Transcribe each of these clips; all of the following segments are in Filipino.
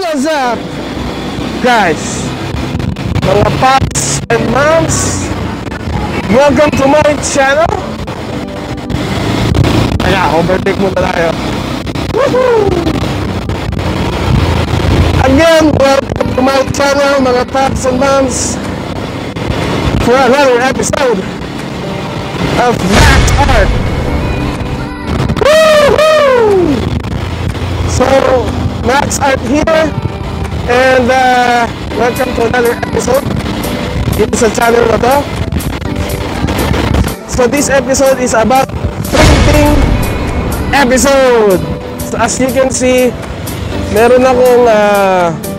What's up, guys? Our paps and moms, welcome to my channel. Ayan, overtake muna tayo. Woohoo! Again, welcome to my channel, mga paps and moms, for another episode of Max Art. Woohoo! So, Max Art here, and welcome to another episode dito sa channel na to. So this episode is about printing episode. So as you can see, meron akong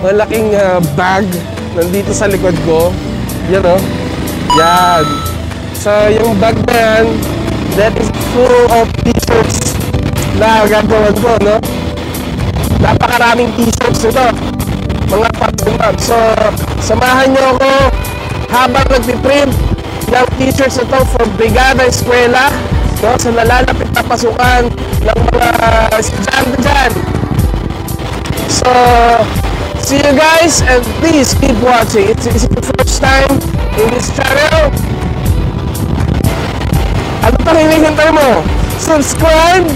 malaking bag nandito sa likod ko. Yan o, yan. So yung bag na yan, that is full of t-shirts na gagawin ko, no? Napakaraming t-shirts ito, mga pag-dumab. So, samahan nyo ako habang nagpiprint ng t-shirts ito for Brigada Eskwela, no? So, nalalapit na pasukan ng mga estudyante dyan. So, see you guys, and please keep watching. It's the first time in this channel. Ano pa hinihintay mo? Subscribe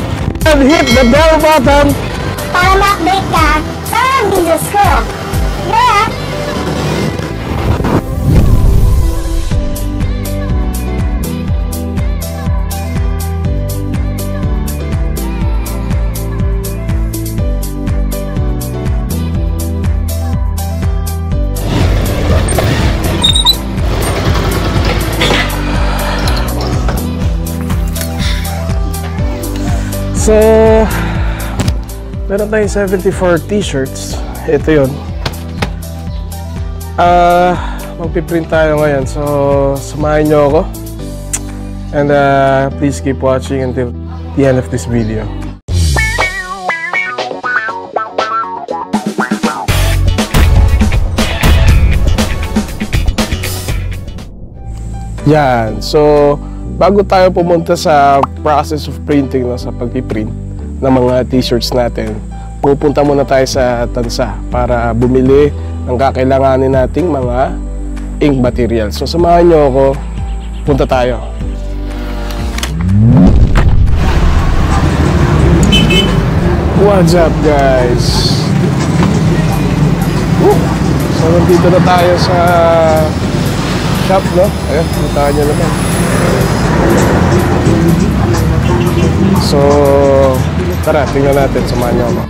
and hit the bell button para ma-update ka sa mga videos ko. Yeah! So, meron tayong 74 t-shirts. Ito yun. Magpiprint tayo ngayon. So, samahin nyo ako. And please keep watching until the end of this video. Yan. So, bago tayo pumunta sa process of printing, no, sa pag-print ng mga t-shirts natin, pupunta muna tayo sa tansa para bumili ng kakailanganin nating mga ink materials. So samahan nyo ako, punta tayo. What's up, guys? So nandito na tayo sa shop, no? Ayan, puntahan nyo naman. So, tara, tingnan natin, samahan niyo ako.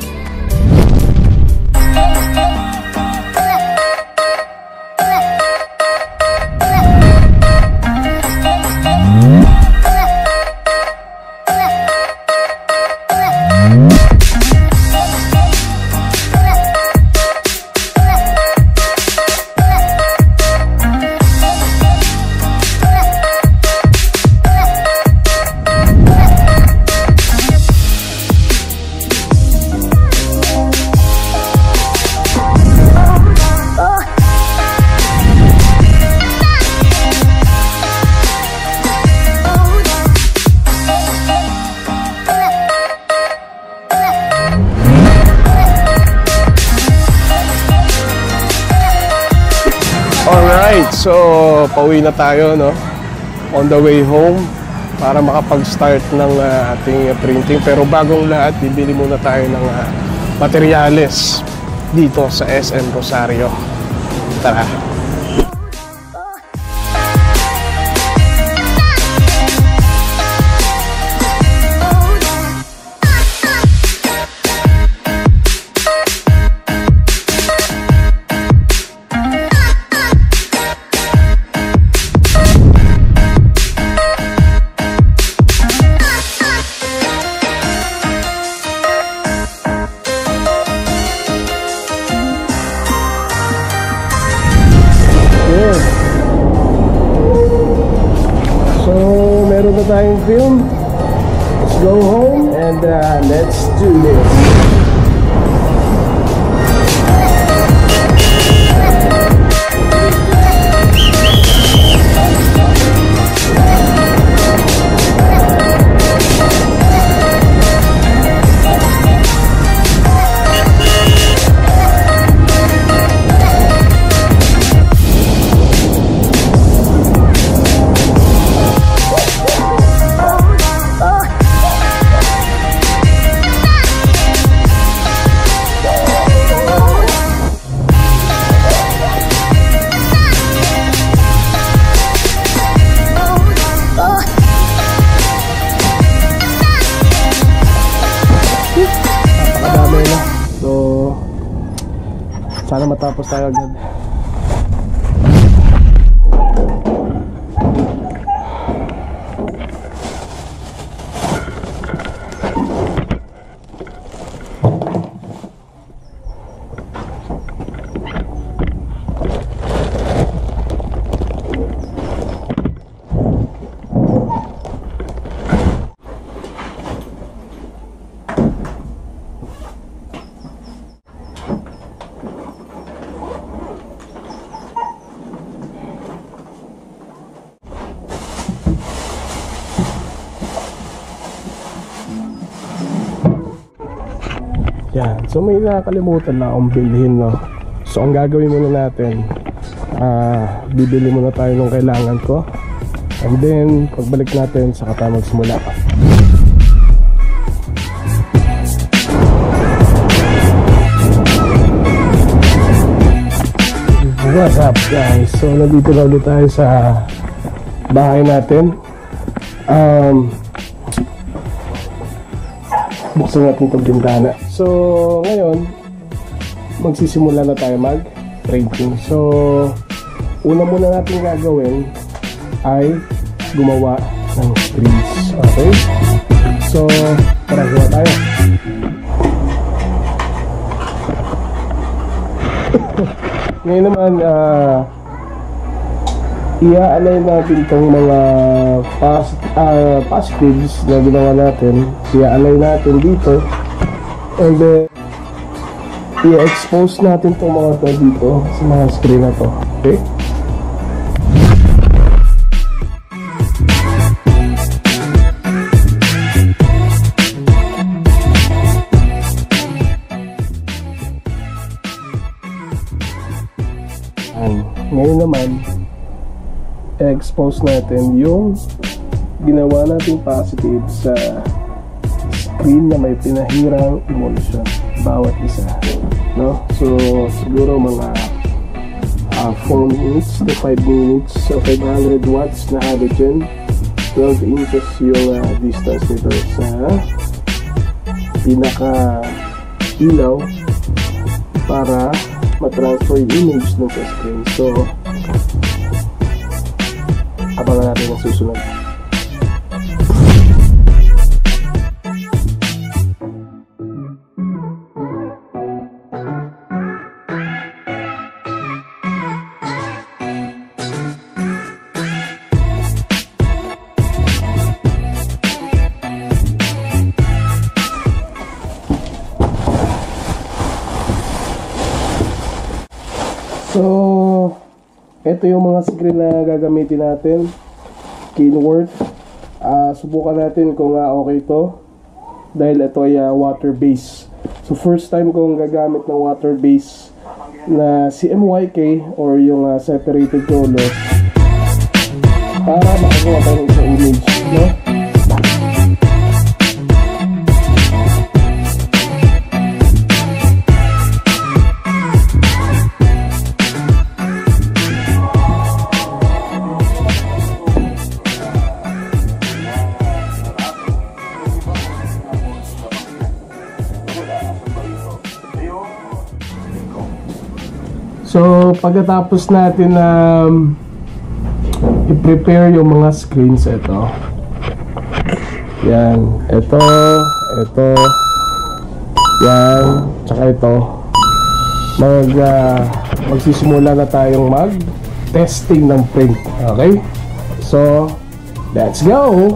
So, pauwi na tayo, no? On the way home para makapag-start ng ating printing. Pero bagong lahat, bibili muna tayo ng materyales dito sa SM Rosario. Tara! Time film. Let's go home and let's do this. Sana matapos tayo agad. Yan. So may nakalimutan na akong bilhin, no? So ang gagawin muna natin, bibili muna tayo ng kailangan ko. And then pagbalik natin saka tayo magsimula. What's up guys? So nandito na ulit tayo sa bahay natin. Buksan natin itong gintana. So ngayon magsisimula na tayo mag painting. So una muna natin gagawin ay gumawa ng trees. Okay, so tara, gawa tayo. Ngayon naman i-align natin itong mga positives na ginawa natin. I-align natin dito and then i-expose natin itong mga to dito sa mga screen na to. Okay, and ngayon naman expose natin yung ginawa nating positive sa screen na may pinahirang emulsion bawat isa, no? So siguro mga 4 minutes to 5 minutes so 500 watts na halogen, 12 inches yung distance nito sa pinaka ilaw para matransfer yung image ng screen. So abangan natin ang susunod. So ito yung mga screen na gagamitin natin. Kinworth. Subukan natin kung okay to. Dahil ito ay water base. So first time kong gagamit ng water base na CMYK or yung separated color para makagawa tayo ng isang image, no? So pagkatapos natin i-prepare yung mga screens, ito. Yan, ito, ito. Yan, tsaka ito. Magsisimula na tayong mag-testing ng print. Okay? So let's go.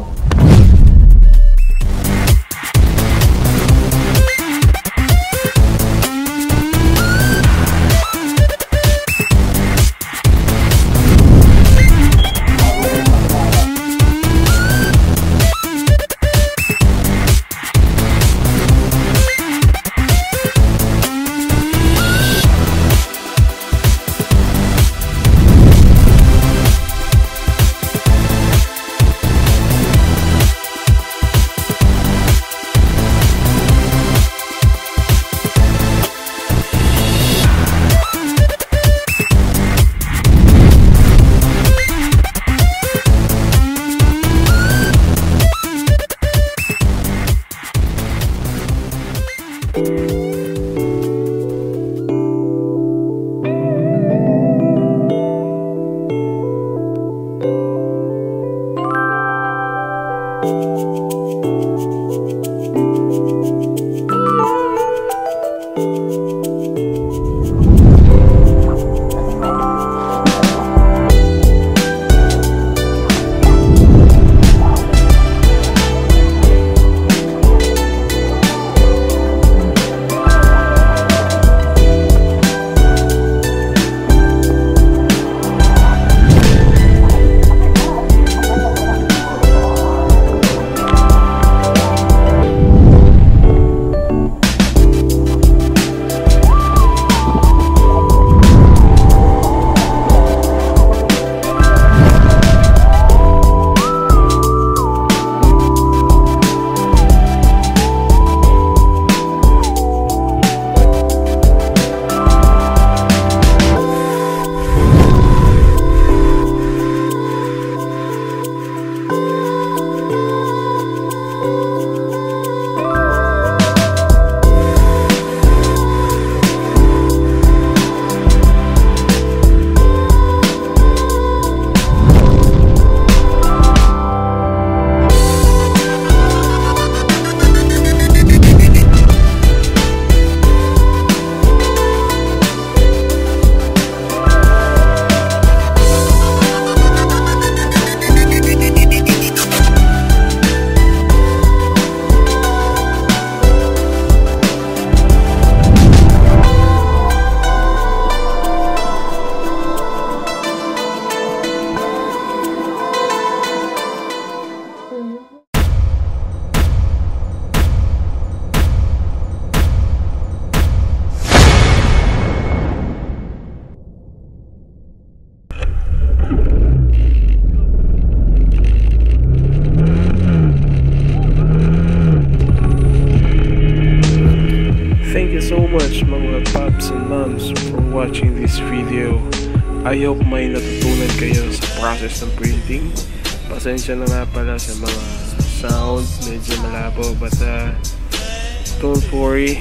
paps and moms for watching this video. I hope may natutunan kayo sa process ng printing. Pasensya na nga pala sa mga sound, medyo malabo, but don't worry,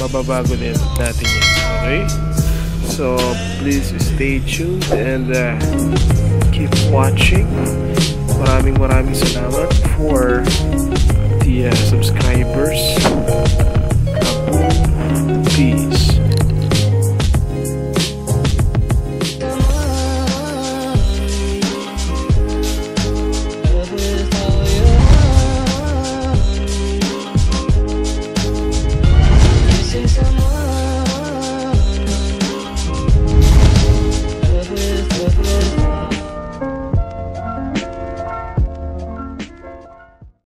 mababago na natin yan, okay? So please stay tuned and keep watching. Maraming salamat for the subscribers. Peace.